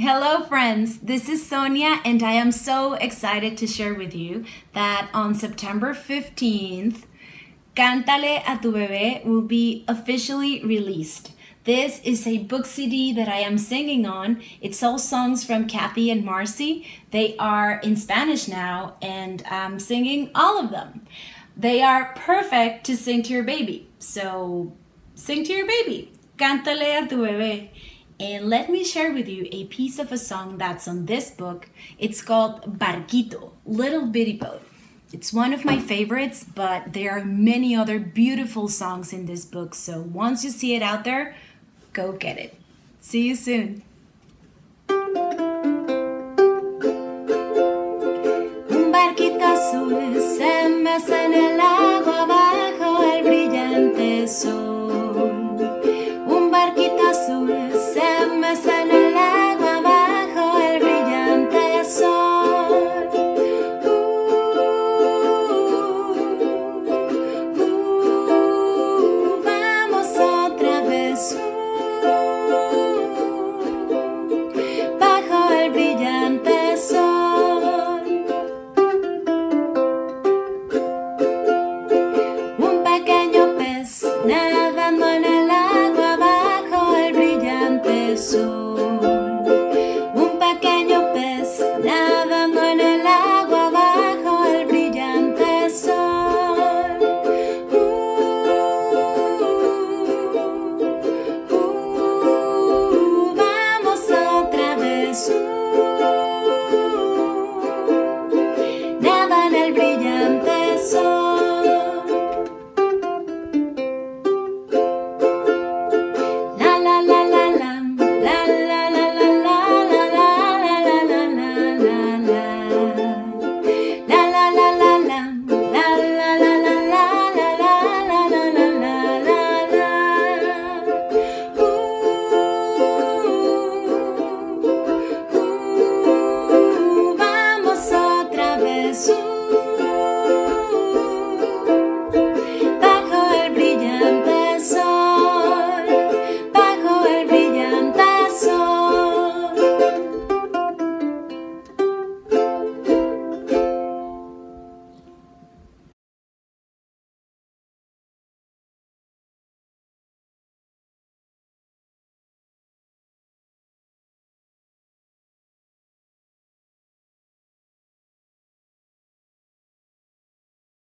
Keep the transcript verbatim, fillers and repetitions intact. Hello friends, this is Sonia and I am so excited to share with you that on September fifteenth, Cántale a Tu Bebé will be officially released. This is a book C D that I am singing on. It's all songs from Kathy and Marcy. They are in Spanish now and I'm singing all of them. They are perfect to sing to your baby. So sing to your baby. Cántale a Tu Bebé. And let me share with you a piece of a song that's on this book. It's called Barquito, Little Bitty Boat. It's one of my favorites, but there are many other beautiful songs in this book. So once you see it out there, go get it. See you soon. Un barquito azul se mece en el